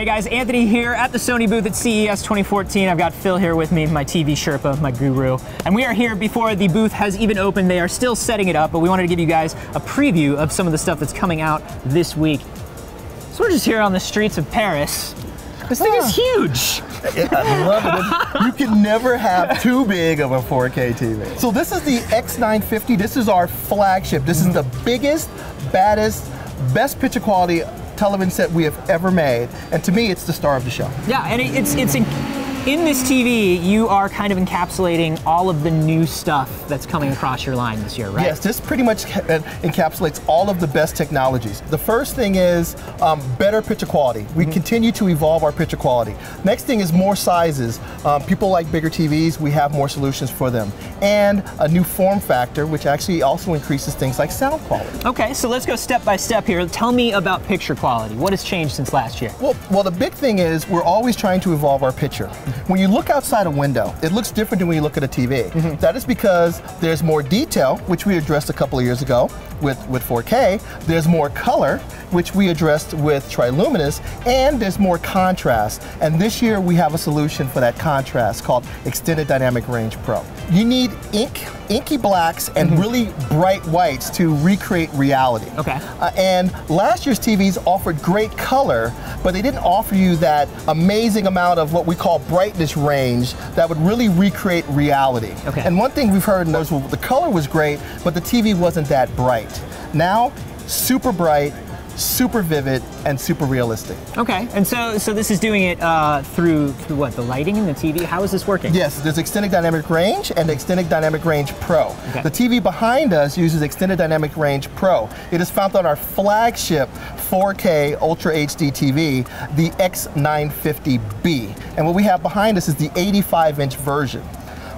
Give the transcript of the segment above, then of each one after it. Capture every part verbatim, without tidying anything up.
Hey guys, Anthony here at the Sony booth at C E S twenty fourteen. I've got Phil here with me, my T V Sherpa, my guru. And we are here before the booth has even opened. They are still setting it up, but we wanted to give you guys a preview of some of the stuff that's coming out this week. So we're just here on the streets of Paris. This thing is huge. I love it. You can never have too big of a four K T V. So this is the X nine fifty. This is our flagship. This is the biggest, baddest, best picture quality television set we have ever made. And to me, it's the star of the show. Yeah, and it, it's, it's in, in this T V, you are kind of encapsulating all of the new stuff that's coming across your line this year, right? Yes, this pretty much encapsulates all of the best technologies. The first thing is um, better picture quality. We mm-hmm. continue to evolve our picture quality. Next thing is more sizes. Um, people like bigger T Vs, we have more solutions for them. And a new form factor, which actually also increases things like sound quality. Okay, so let's go step by step here. Tell me about picture quality. What has changed since last year? Well, well the big thing is we're always trying to evolve our picture. When you look outside a window, it looks different than when you look at a T V. Mm-hmm. That is because there's more detail, which we addressed a couple of years ago with, with four K. There's more color, which we addressed with Triluminous, and there's more contrast. And this year we have a solution for that contrast called Extended Dynamic Range Pro. You need ink, inky blacks and mm-hmm. really bright whites to recreate reality. Okay. Uh, and last year's T Vs offered great color, but they didn't offer you that amazing amount of what we call brightness range that would really recreate reality. Okay. And one thing we've heard in those, well, the color was great, but the T V wasn't that bright. Now, super bright, super vivid, and super realistic. Okay, and so so this is doing it uh, through, through what, the lighting in the T V? How is this working? Yes, there's Extended Dynamic Range and Extended Dynamic Range Pro. Okay. The T V behind us uses Extended Dynamic Range Pro. It is found on our flagship four K Ultra H D T V, the X nine fifty B. And what we have behind us is the eighty-five inch version.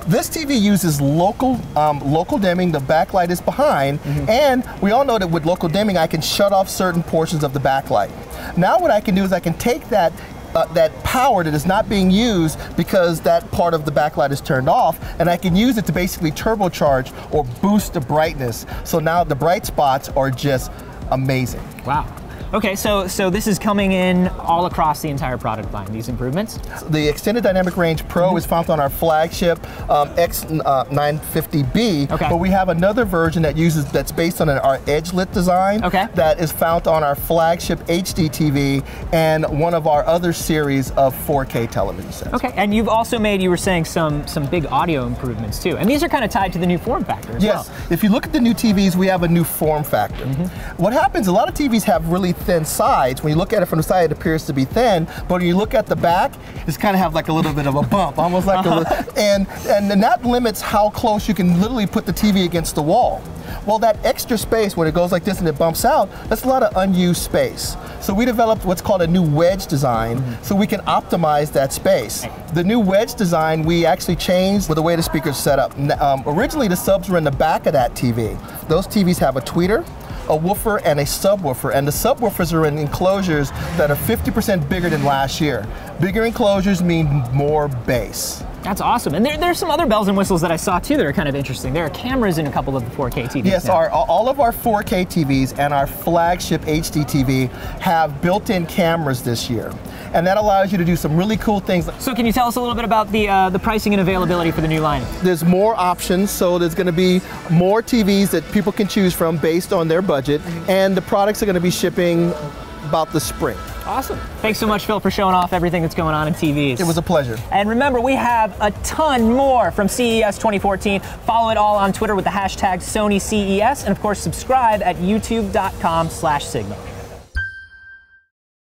This T V uses local um, local dimming. The backlight is behind, mm-hmm. and we all know that with local dimming, I can shut off certain portions of the backlight. Now what I can do is I can take that uh, that power that is not being used because that part of the backlight is turned off, and I can use it to basically turbocharge or boost the brightness. So now the bright spots are just amazing. Wow. Okay, so so this is coming in all across the entire product line, these improvements? The Extended Dynamic Range Pro mm-hmm. is found on our flagship um, X nine fifty B, okay. but we have another version that uses that's based on an, our edge-lit design okay. that is found on our flagship H D T V and one of our other series of four K television sets. Okay, and you've also made, you were saying, some, some big audio improvements too, and these are kind of tied to the new form factor as yes. well. Yes, if you look at the new T Vs, we have a new form factor. Mm-hmm. What happens, a lot of T Vs have really thin sides. When you look at it from the side, it appears to be thin, but when you look at the back, it's kind of have like a little bit of a bump, almost like uh-huh. a, and, and then that limits how close you can literally put the T V against the wall. Well, that extra space, when it goes like this and it bumps out, that's a lot of unused space. So we developed what's called a new wedge design, mm-hmm. so we can optimize that space. The new wedge design, we actually changed the way the speakers set up. Um, originally, the subs were in the back of that T V. Those T Vs have a tweeter, a woofer, and a subwoofer, and the subwoofers are in enclosures that are fifty percent bigger than last year. Bigger enclosures mean more bass. That's awesome. And there, there's some other bells and whistles that I saw too that are kind of interesting. There are cameras in a couple of the four K T Vs. Yes, our, all of our four K T Vs and our flagship H D T V have built-in cameras this year. And that allows you to do some really cool things. So can you tell us a little bit about the, uh, the pricing and availability for the new line? There's more options, so there's going to be more T Vs that people can choose from based on their budget, and the products are going to be shipping about the spring. Awesome. Thanks so much, Phil, for showing off everything that's going on in T Vs. It was a pleasure. And remember, we have a ton more from C E S twenty fourteen. Follow it all on Twitter with the hashtag Sony C E S, and of course, subscribe at youtube dot com slash signal.